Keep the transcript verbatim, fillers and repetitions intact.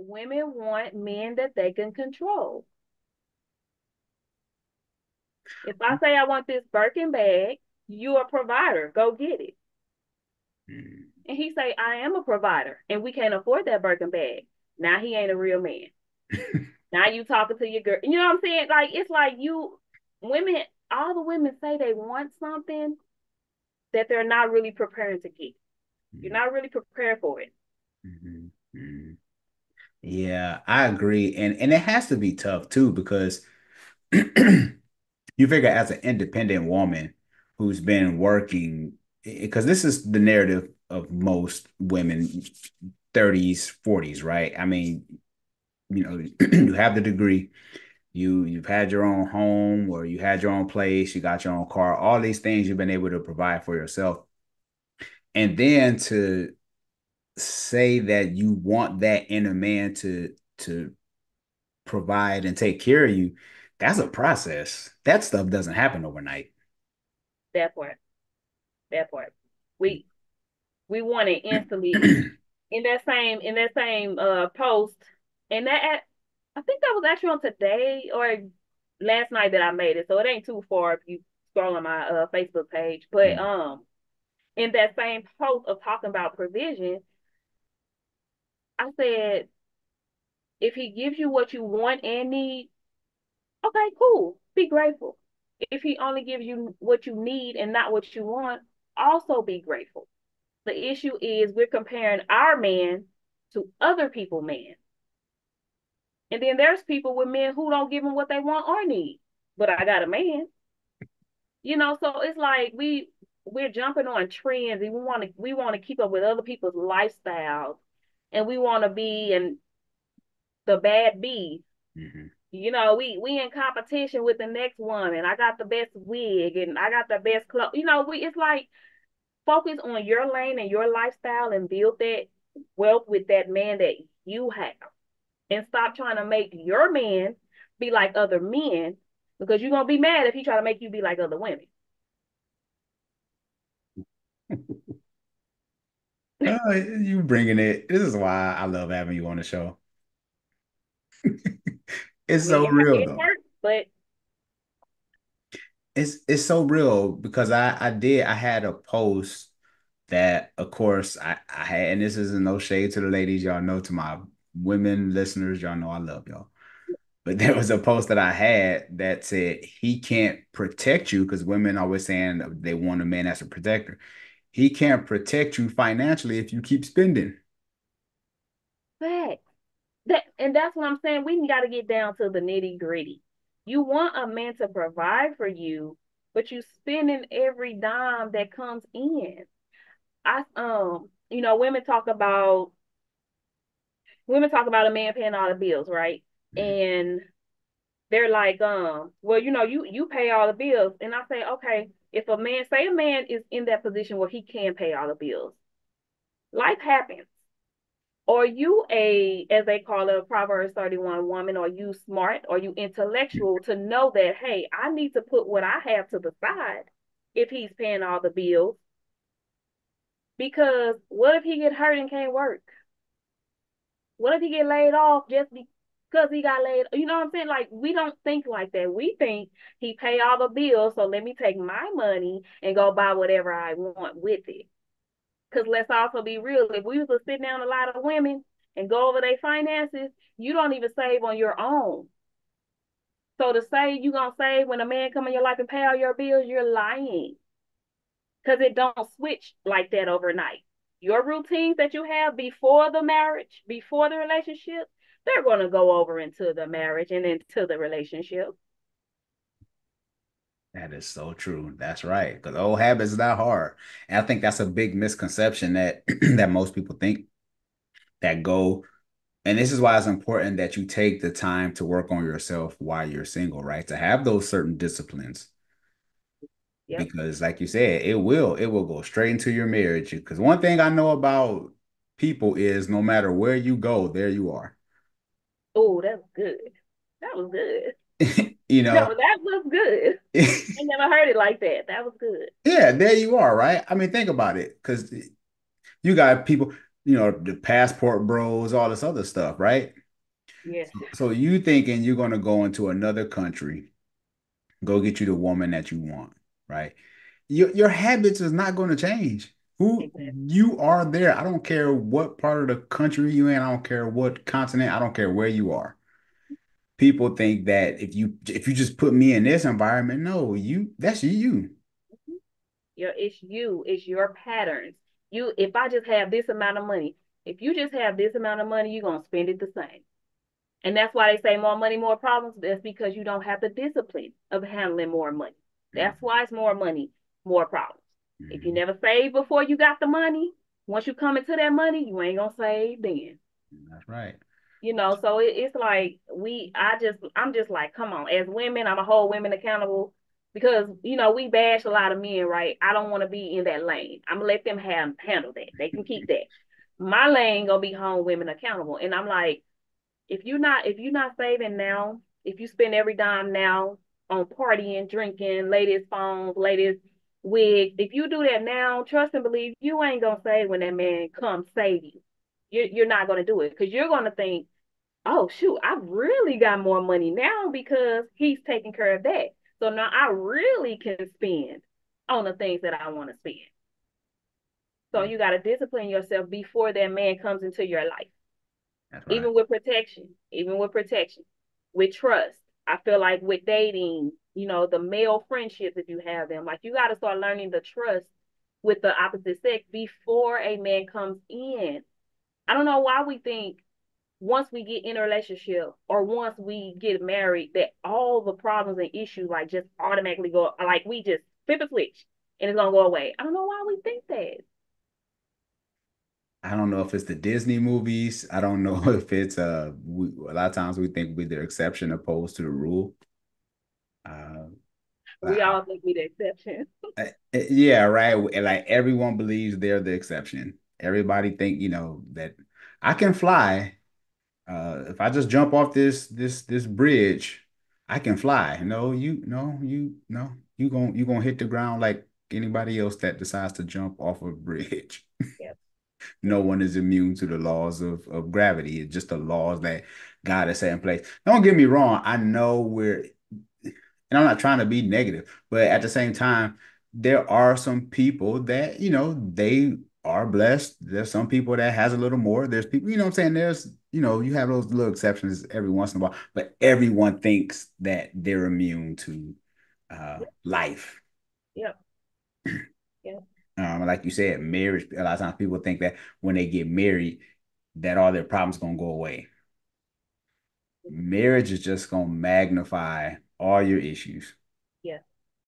Women want men that they can control. If I say I want this Birkin bag, you're a provider, go get it. Mm. And he say, I am a provider and we can't afford that Birkin bag. Now he ain't a real man. Now you talking to your girl. You know what I'm saying? Like, it's like you, women, all the women say they want something that they're not really preparing to get. Mm. You're not really prepared for it. Mm-hmm. Mm-hmm. Yeah, I agree. And, and it has to be tough too, because you figure as an independent woman who's been working, because this is the narrative of most women, thirties, forties, right? I mean, you know, you have the degree, you, you've had your own home, or you had your own place, you got your own car, all these things you've been able to provide for yourself. And then to say that you want that inner man to, to provide and take care of you, that's a process. That stuff doesn't happen overnight. That part. That part. We we want it instantly. in that same in that same uh post, and that I think that was actually on today or last night that I made it, so it ain't too far if you scroll on my uh Facebook page. But mm-hmm. um in that same post of talking about provision, I said, if he gives you what you want and need, okay, cool, be grateful. If he only gives you what you need and not what you want, also be grateful. The issue is we're comparing our man to other people's man. And then there's people with men who don't give them what they want or need. But I got a man. You know, so it's like we we're jumping on trends, and we want to we want to keep up with other people's lifestyles, and we want to be in the bad bee. Mm-hmm. You know, we we in competition with the next woman. I got the best wig and I got the best clothes. You know, we it's like, focus on your lane and your lifestyle and build that wealth with that man that you have. And stop trying to make your man be like other men, because you're going to be mad if he try to make you be like other women. Oh, you bringing it. This is why I love having you on the show. It's so yeah, real, it hurts, but it's it's so real, because I I did I had a post that, of course, I I had, and this isn't no shade to the ladies, y'all know, to my women listeners, y'all know I love y'all, but there was a post that I had that said he can't protect you, because women always saying they want a man as a protector. He can't protect you financially if you keep spending. But That, and that's what I'm saying. We got to get down to the nitty gritty. You want a man to provide for you, but you spending every dime that comes in. I um, you know, women talk about women talk about a man paying all the bills, right? Mm-hmm. And they're like, um, well, you know, you you pay all the bills. And I say, okay, if a man, say a man is in that position where he can pay all the bills, life happens. Are you a, as they call it, a Proverbs thirty-one woman? Are you smart? Are you intellectual to know that, hey, I need to put what I have to the side if he's paying all the bills? Because what if he get hurt and can't work? What if he get laid off just because he got laid? You know what I'm saying? Like, we don't think like that. We think he pay all the bills, so let me take my money and go buy whatever I want with it. Because let's also be real, if we was to sit down a lot of women and go over their finances, you don't even save on your own. So to say you're going to save when a man come in your life and pay all your bills, you're lying. Because it don't switch like that overnight. Your routines that you have before the marriage, before the relationship, they're going to go over into the marriage and into the relationship. That is so true. That's right. Because old habits is not hard. And I think that's a big misconception that that most people think that go. And this is why it's important that you take the time to work on yourself while you're single, right? To have those certain disciplines. Yep. Because like you said, it will, it will go straight into your marriage. Because one thing I know about people is no matter where you go, there you are. Oh, that was good. That was good. You know, no, that was good. I never heard it like that. That was good. Yeah, there you are, right? I mean, think about it, because you got people. you know, the passport bros, all this other stuff, right? Yes. So you thinking you're going to go into another country, go get you the woman that you want, right? Your your habits is not going to change. Who exactly. You are there. I don't care what part of the country you're in. I don't care what continent. I don't care where you are. People think that if you if you just put me in this environment, no, you that's you. Yeah, it's you. It's your patterns. You. If I just have this amount of money, if you just have this amount of money, you're gonna spend it the same. And that's why they say more money, more problems. That's because you don't have the discipline of handling more money. That's mm-hmm. why it's more money, more problems. Mm-hmm. If you never saved before you got the money, once you come into that money, you ain't going to save then. That's right. You know, so it, it's like we, I just, I'm just like, come on, as women, I'm a whole women accountable because, you know, we bash a lot of men, right? I don't want to be in that lane. I'm going to let them have, handle that. They can keep that. My lane going to be home women accountable. And I'm like, If you're not if you're not saving now, if you spend every dime now on partying, drinking, latest phones, latest wigs, if you do that now, trust and believe, you ain't gonna save when that man comes save you. You're, you're not gonna do it because you're gonna think, oh shoot, I've really got more money now because he's taking care of that. So now I really can spend on the things that I want to spend. So you gotta discipline yourself before that man comes into your life. Right. Even with protection, even with protection, with trust, I feel like with dating, you know, the male friendships, if you have them, like you got to start learning the trust with the opposite sex before a man comes in. I don't know why we think once we get in a relationship or once we get married that all the problems and issues like just automatically go, like we just flip a switch and it's going to go away. I don't know why we think that. I don't know if it's the Disney movies. I don't know if it's uh, we, a lot of times we think we're the exception opposed to the rule. Uh, we all I, think we're the exception. uh, yeah, right. Like everyone believes they're the exception. Everybody think, you know, that I can fly. Uh, if I just jump off this this this bridge, I can fly. No, you no you no you gonna you gonna hit the ground like anybody else that decides to jump off a bridge. Yep. No one is immune to the laws of, of gravity. It's just the laws that God has set in place. Don't get me wrong. I know we're, and I'm not trying to be negative, but at the same time, there are some people that, you know, they are blessed. There's some people that has a little more. There's people, you know what I'm saying? There's, you know, you have those little exceptions every once in a while, but everyone thinks that they're immune to uh, life. Yeah. Yeah. Um, like you said, marriage, a lot of times people think that when they get married, that all their problems going to go away. Marriage is just going to magnify all your issues. Yeah.